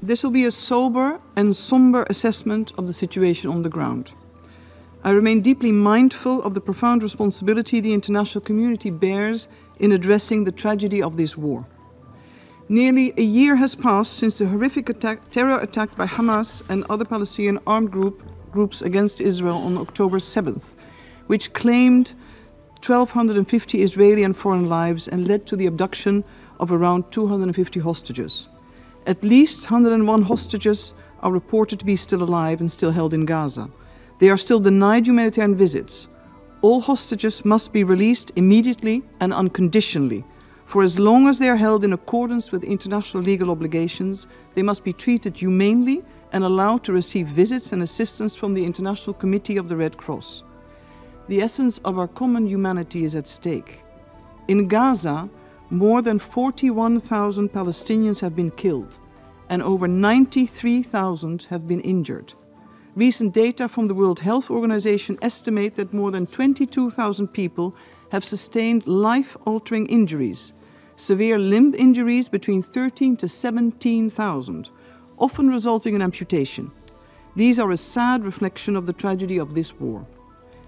This will be a sober and somber assessment of the situation on the ground. I remain deeply mindful of the profound responsibility the international community bears in addressing the tragedy of this war. Nearly a year has passed since the horrific terror attack by Hamas and other Palestinian armed groups against Israel on October 7th, which claimed 1,250 Israeli and foreign lives and led to the abduction of around 250 hostages. At least 101 hostages are reported to be still alive and still held in Gaza. They are still denied humanitarian visits. All hostages must be released immediately and unconditionally. For as long as they are held in accordance with international legal obligations, they must be treated humanely and allowed to receive visits and assistance from the International Committee of the Red Cross. The essence of our common humanity is at stake. In Gaza, more than 41,000 Palestinians have been killed and over 93,000 have been injured. Recent data from the World Health Organization estimate that more than 22,000 people have sustained life-altering injuries, severe limb injuries between 13,000 to 17,000, often resulting in amputation. These are a sad reflection of the tragedy of this war.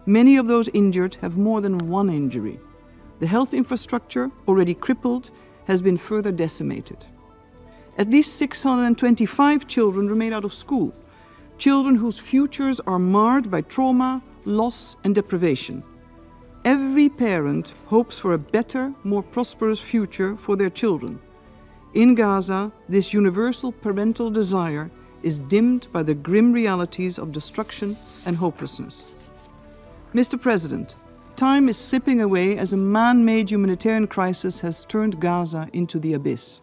Many of those injured have more than one injury. The health infrastructure, already crippled, has been further decimated. At least 625 children remain out of school. Children whose futures are marred by trauma, loss, and deprivation. Every parent hopes for a better, more prosperous future for their children. In Gaza, this universal parental desire is dimmed by the grim realities of destruction and hopelessness. Mr. President, time is slipping away as a man-made humanitarian crisis has turned Gaza into the abyss.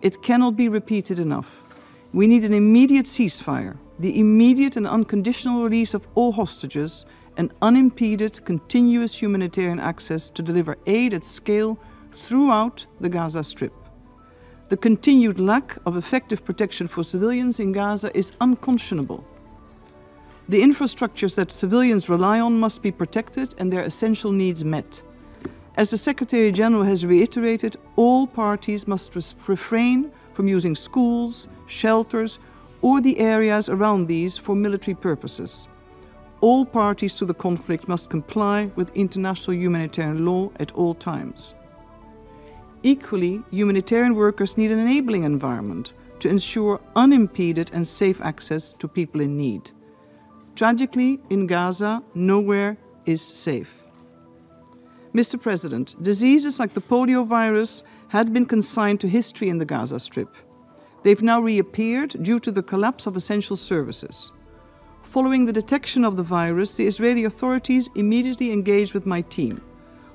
It cannot be repeated enough. We need an immediate ceasefire, the immediate and unconditional release of all hostages, and unimpeded, continuous humanitarian access to deliver aid at scale throughout the Gaza Strip. The continued lack of effective protection for civilians in Gaza is unconscionable. The infrastructures that civilians rely on must be protected and their essential needs met. As the Secretary-General has reiterated, all parties must refrain from using schools, shelters, or the areas around these for military purposes. All parties to the conflict must comply with international humanitarian law at all times. Equally, humanitarian workers need an enabling environment to ensure unimpeded and safe access to people in need. Tragically, in Gaza, nowhere is safe. Mr. President, diseases like the polio virus had been consigned to history in the Gaza Strip. They've now reappeared due to the collapse of essential services. Following the detection of the virus, the Israeli authorities immediately engaged with my team.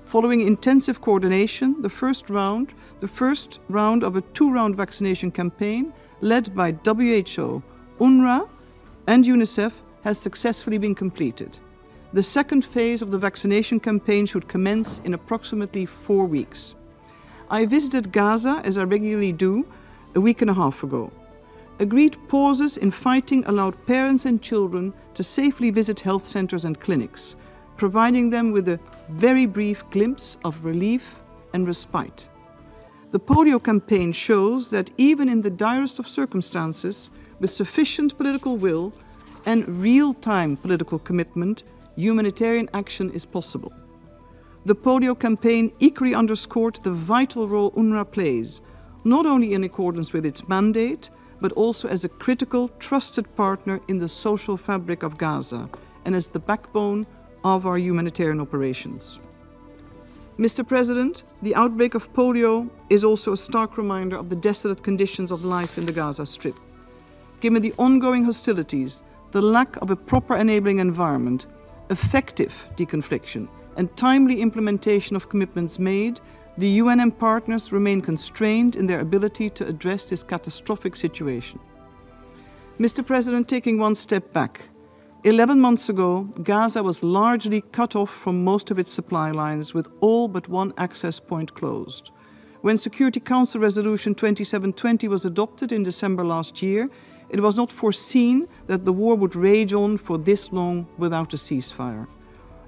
Following intensive coordination, the first round of a two-round vaccination campaign led by WHO, UNRWA, and UNICEF has successfully been completed. The second phase of the vaccination campaign should commence in approximately 4 weeks. I visited Gaza, as I regularly do, a week and a half ago. Agreed pauses in fighting allowed parents and children to safely visit health centers and clinics, providing them with a very brief glimpse of relief and respite. The polio campaign shows that even in the direst of circumstances, with sufficient political will and real-time political commitment, humanitarian action is possible. The polio campaign equally underscored the vital role UNRWA plays, not only in accordance with its mandate, but also as a critical, trusted partner in the social fabric of Gaza and as the backbone of our humanitarian operations. Mr. President, the outbreak of polio is also a stark reminder of the desolate conditions of life in the Gaza Strip. Given the ongoing hostilities, the lack of a proper enabling environment, effective deconfliction, and timely implementation of commitments made, the UN and partners remain constrained in their ability to address this catastrophic situation. Mr. President, taking one step back, 11 months ago, Gaza was largely cut off from most of its supply lines, with all but one access point closed. When Security Council Resolution 2720 was adopted in December last year, it was not foreseen that the war would rage on for this long without a ceasefire.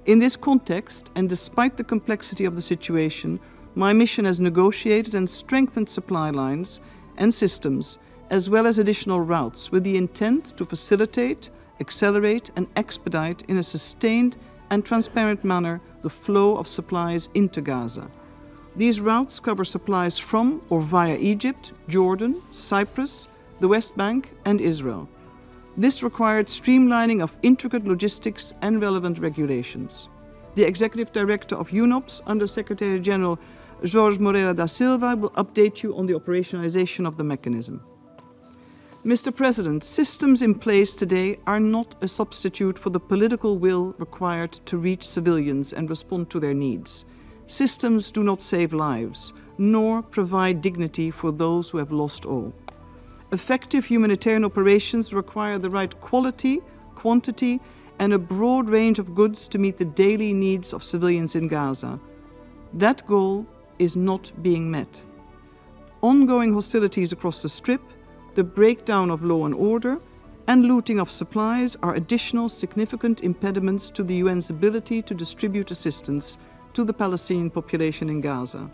In this context, and despite the complexity of the situation, my mission has negotiated and strengthened supply lines and systems as well as additional routes, with the intent to facilitate, accelerate and expedite in a sustained and transparent manner the flow of supplies into Gaza. These routes cover supplies from or via Egypt, Jordan, Cyprus, the West Bank and Israel. This required streamlining of intricate logistics and relevant regulations. The Executive Director of UNOPS, Under Secretary-General Jorge Moreira da Silva, will update you on the operationalization of the mechanism. Mr. President, systems in place today are not a substitute for the political will required to reach civilians and respond to their needs. Systems do not save lives, nor provide dignity for those who have lost all. Effective humanitarian operations require the right quality, quantity, and a broad range of goods to meet the daily needs of civilians in Gaza. That goal is not being met. Ongoing hostilities across the Strip, the breakdown of law and order, and looting of supplies are additional significant impediments to the UN's ability to distribute assistance to the Palestinian population in Gaza.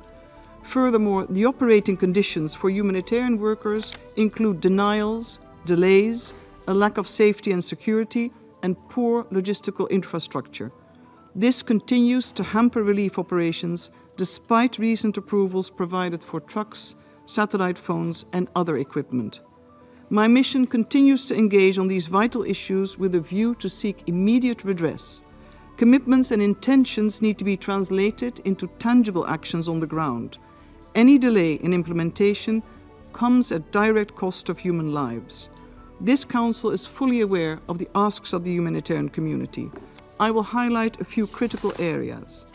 Furthermore, the operating conditions for humanitarian workers include denials, delays, a lack of safety and security, and poor logistical infrastructure. This continues to hamper relief operations despite recent approvals provided for trucks, satellite phones, and other equipment. My mission continues to engage on these vital issues with a view to seek immediate redress. Commitments and intentions need to be translated into tangible actions on the ground. Any delay in implementation comes at direct cost of human lives. This Council is fully aware of the asks of the humanitarian community. I will highlight a few critical areas.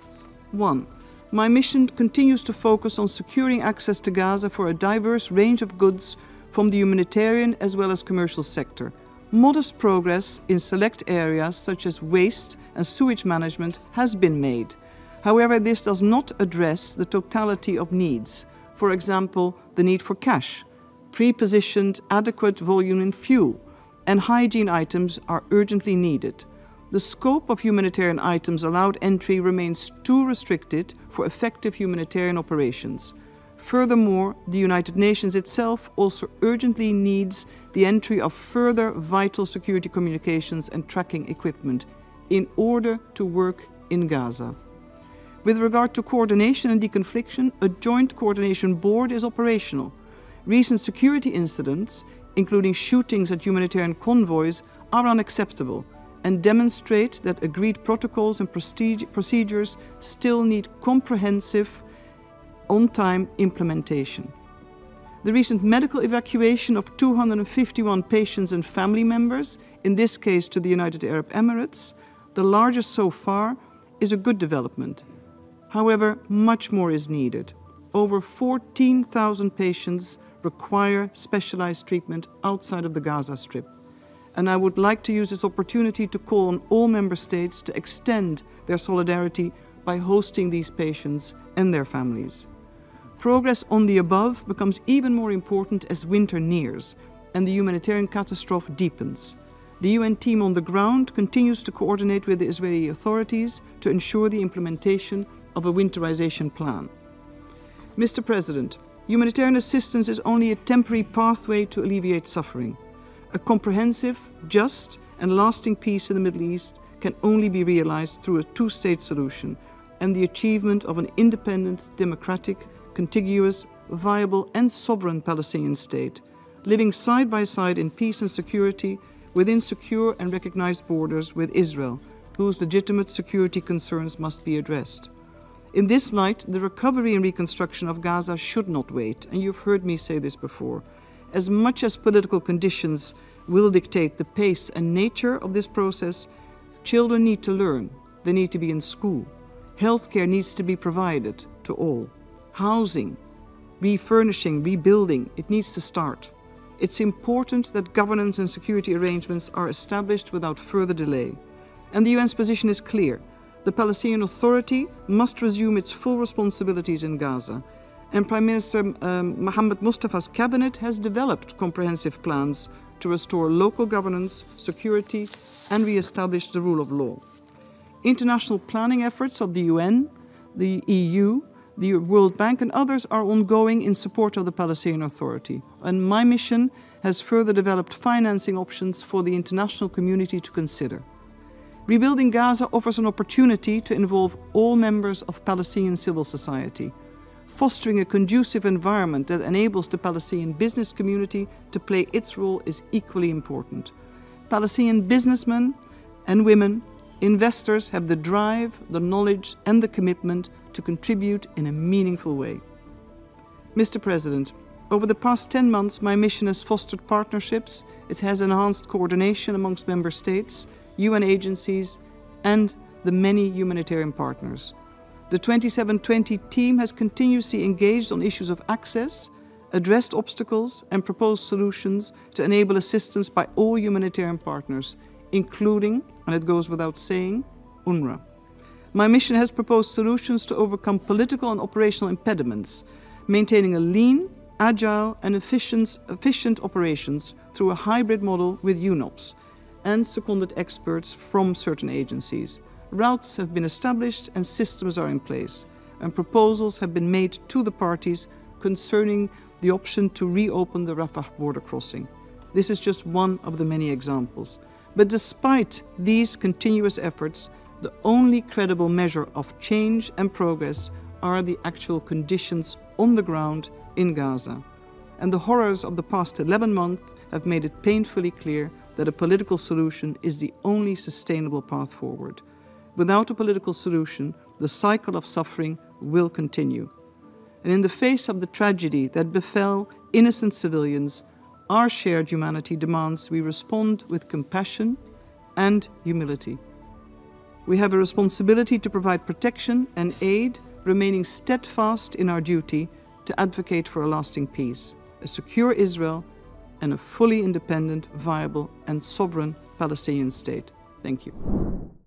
1. My mission continues to focus on securing access to Gaza for a diverse range of goods from the humanitarian as well as commercial sector. Modest progress in select areas such as waste and sewage management has been made. However, this does not address the totality of needs. For example, the need for cash, pre-positioned adequate volume in fuel, and hygiene items are urgently needed. The scope of humanitarian items allowed entry remains too restricted for effective humanitarian operations. Furthermore, the United Nations itself also urgently needs the entry of further vital security communications and tracking equipment in order to work in Gaza. With regard to coordination and deconfliction, a joint coordination board is operational. Recent security incidents, including shootings at humanitarian convoys, are unacceptable and demonstrate that agreed protocols and procedures still need comprehensive, on-time implementation. The recent medical evacuation of 251 patients and family members, in this case to the United Arab Emirates, the largest so far, is a good development. However, much more is needed. Over 14,000 patients require specialized treatment outside of the Gaza Strip. And I would like to use this opportunity to call on all member states to extend their solidarity by hosting these patients and their families. Progress on the above becomes even more important as winter nears and the humanitarian catastrophe deepens. The UN team on the ground continues to coordinate with the Israeli authorities to ensure the implementation of a winterization plan. Mr. President, humanitarian assistance is only a temporary pathway to alleviate suffering. A comprehensive, just, and lasting peace in the Middle East can only be realized through a two-state solution and the achievement of an independent, democratic, contiguous, viable and sovereign Palestinian state, living side by side in peace and security within secure and recognized borders with Israel, whose legitimate security concerns must be addressed. In this light, the recovery and reconstruction of Gaza should not wait, and you've heard me say this before. As much as political conditions will dictate the pace and nature of this process, children need to learn, they need to be in school, healthcare needs to be provided to all, housing, refurnishing, rebuilding, it needs to start. It's important that governance and security arrangements are established without further delay. And the UN's position is clear. The Palestinian Authority must resume its full responsibilities in Gaza. And Prime Minister Mohammed Mustafa's cabinet has developed comprehensive plans to restore local governance, security, and re-establish the rule of law. International planning efforts of the UN, the EU, the World Bank and others are ongoing in support of the Palestinian Authority. And my mission has further developed financing options for the international community to consider. Rebuilding Gaza offers an opportunity to involve all members of Palestinian civil society, fostering a conducive environment that enables the Palestinian business community to play its role is equally important. Palestinian businessmen and women, investors have the drive, the knowledge and the commitment to contribute in a meaningful way. Mr. President, over the past 10 months, my mission has fostered partnerships, it has enhanced coordination amongst member states, UN agencies and the many humanitarian partners. The 2720 team has continuously engaged on issues of access, addressed obstacles and proposed solutions to enable assistance by all humanitarian partners, including, and it goes without saying, UNRWA. My mission has proposed solutions to overcome political and operational impediments, maintaining a lean, agile and efficient operations through a hybrid model with UNOPS and seconded experts from certain agencies. Routes have been established and systems are in place, and proposals have been made to the parties concerning the option to reopen the Rafah border crossing. This is just one of the many examples. But despite these continuous efforts, the only credible measure of change and progress are the actual conditions on the ground in Gaza. And the horrors of the past 11 months have made it painfully clear that a political solution is the only sustainable path forward. Without a political solution, the cycle of suffering will continue. And in the face of the tragedy that befell innocent civilians, our shared humanity demands we respond with compassion and humility. We have a responsibility to provide protection and aid, remaining steadfast in our duty to advocate for a lasting peace, a secure Israel, and a fully independent, viable, and sovereign Palestinian state. Thank you.